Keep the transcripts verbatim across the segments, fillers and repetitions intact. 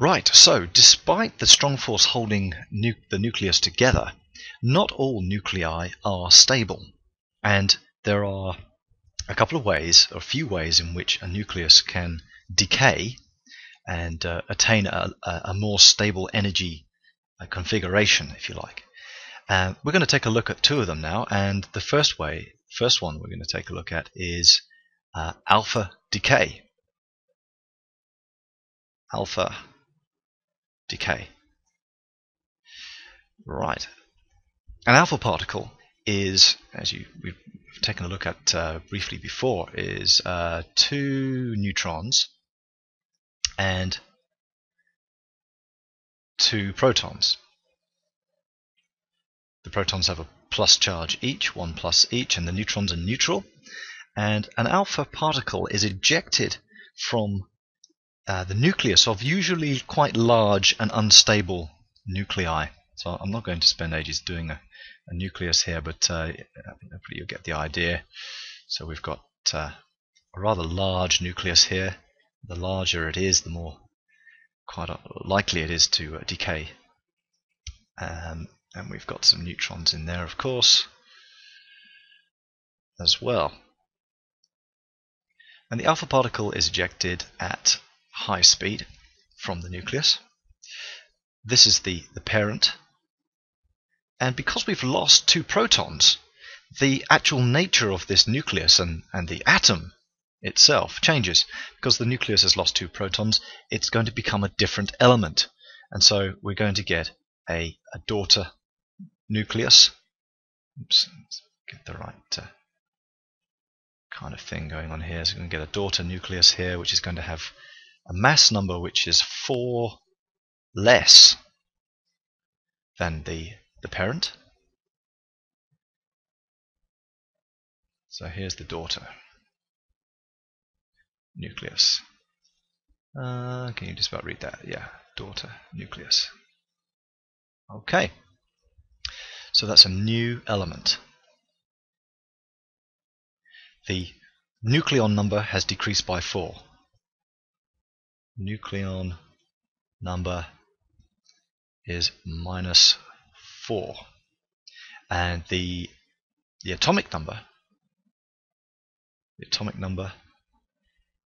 Right, so despite the strong force holding nu the nucleus together, not all nuclei are stable, and there are a couple of ways, or a few ways in which a nucleus can decay and uh, attain a, a more stable energy uh, configuration, if you like. Uh, we're going to take a look at two of them now, and the first way, first one we're going to take a look at is uh, alpha decay. Alpha decay. Right. An alpha particle is, as you, we've taken a look at uh, briefly before, is uh, two neutrons and two protons. The protons have a plus charge each, one plus each, and the neutrons are neutral. And an alpha particle is ejected from uh, the nucleus of usually quite large and unstable nuclei. So I'm not going to spend ages doing a, a nucleus here, but uh, hopefully you'll get the idea. So we've got uh, a rather large nucleus here. The larger it is, the more quite likely it is to uh, decay. Um, And we've got some neutrons in there, of course, as well. And the alpha particle is ejected at high speed from the nucleus. This is the, the parent. And because we've lost two protons, the actual nature of this nucleus and, and the atom itself changes. Because the nucleus has lost two protons, it's going to become a different element. And so we're going to get a, a daughter nucleus. Oops, let's get the right uh, kind of thing going on here. So we're going to get a daughter nucleus here, which is going to have a mass number which is four less than the, the parent. So here's the daughter nucleus. Uh, can you just about read that? Yeah, daughter nucleus. Okay, so that's a new element. The nucleon number has decreased by four. Nucleon number is minus four. And the, the atomic number, the atomic number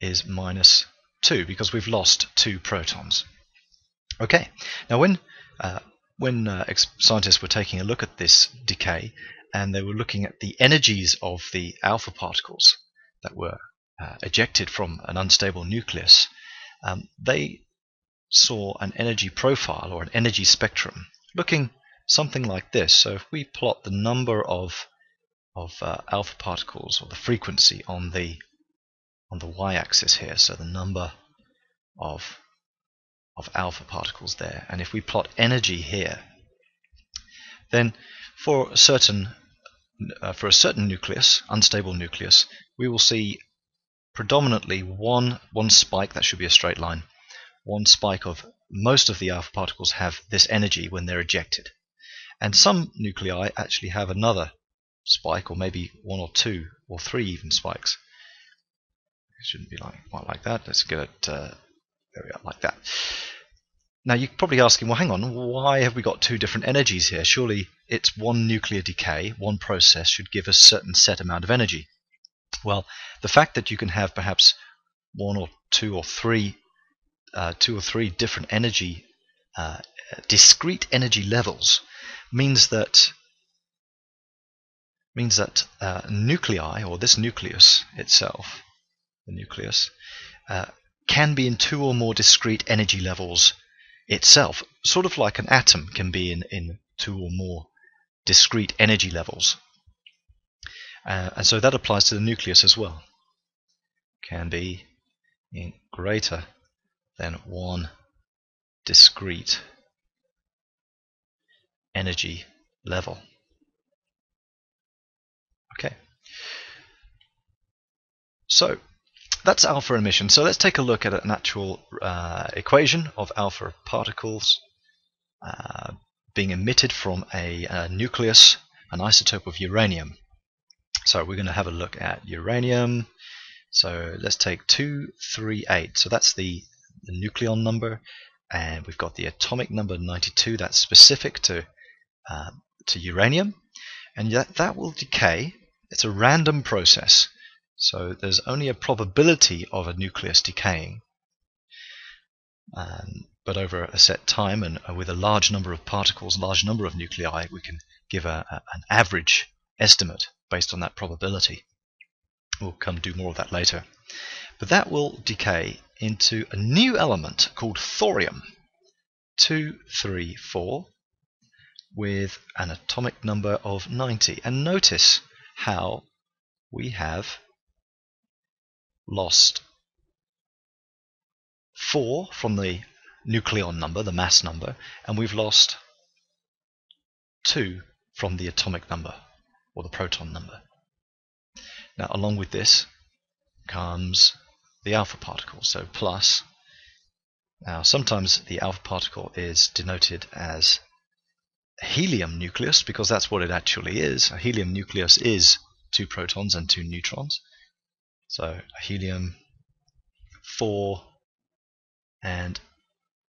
is minus two, because we've lost two protons. Okay, now when uh, When uh, scientists were taking a look at this decay, and they were looking at the energies of the alpha particles that were uh, ejected from an unstable nucleus, um, they saw an energy profile or an energy spectrum looking something like this. So if we plot the number of of uh, alpha particles, or the frequency on the on the y-axis here, so the number of of alpha particles there, and if we plot energy here, then for a certain uh, for a certain nucleus, unstable nucleus, we will see predominantly one one spike. That should be a straight line. One spike of most of the alpha particles have this energy when they're ejected, and some nuclei actually have another spike, or maybe one or two or three even spikes. It shouldn't be like quite like that. Let's get it uh, there we are, like that. Now you're probably asking, well, hang on, why have we got two different energies here? Surely it's one nuclear decay, one process should give a certain set amount of energy. Well, the fact that you can have perhaps one or two or three, uh, two or three different energy, uh, discrete energy levels, means that means that uh, nuclei, or this nucleus itself, the nucleus, uh, can be in two or more discrete energy levels itself, sort of like an atom can be in, in two or more discrete energy levels. Uh, and so that applies to the nucleus as well. Can be in greater than one discrete energy level. Okay. So that's alpha emission. So let's take a look at an actual uh, equation of alpha particles uh, being emitted from a, a nucleus, an isotope of uranium. So we're going to have a look at uranium. So let's take two three eight. So that's the, the nucleon number, and we've got the atomic number ninety-two. That's specific to uh, to uranium, and that that will decay. It's a random process, so there's only a probability of a nucleus decaying, um, but over a set time and with a large number of particles, large number of nuclei, we can give a, a, an average estimate based on that probability. We'll come do more of that later. But that will decay into a new element called thorium, two three four, with an atomic number of ninety. And notice how we have lost four from the nucleon number, the mass number, and we've lost two from the atomic number, or the proton number. Now, along with this comes the alpha particle, so plus. Now, sometimes the alpha particle is denoted as a helium nucleus, because that's what it actually is. A helium nucleus is two protons and two neutrons. So a helium, four, and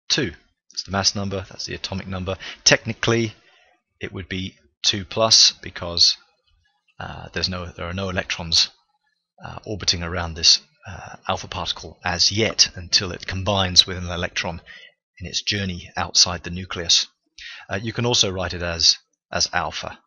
two. That's the mass number, that's the atomic number. Technically, it would be two plus, because uh, there's no, there are no electrons uh, orbiting around this uh, alpha particle as yet, until it combines with an electron in its journey outside the nucleus. Uh, you can also write it as as alpha,